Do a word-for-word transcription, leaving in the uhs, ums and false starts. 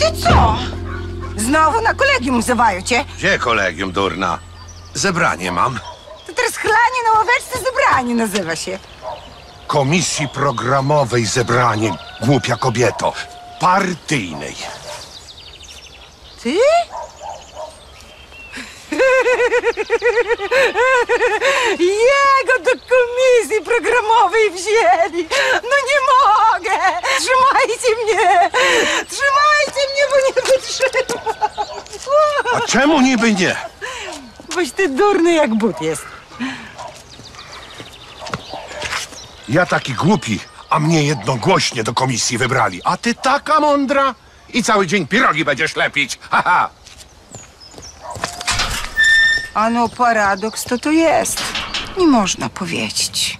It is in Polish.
ty co? Znowu na kolegium wzywają cię. Gdzie kolegium, durna? Zebranie mam. To teraz chlanie na ławeczce zebranie nazywa się. Komisji programowej zebranie, głupia kobieto. Partyjnej. Ty? Jego do komisji programowej wzięli. No nie mogę. Trzymajcie mnie. Trzymajcie mnie, bo nie wytrzymam. A czemu niby nie? Boś ty durny jak but jest. Ja taki głupi, a mnie jednogłośnie do komisji wybrali. A ty taka mądra i cały dzień pirogi będziesz lepić. Ha, ha. Ano, paradoks to tu jest. Nie można powiedzieć.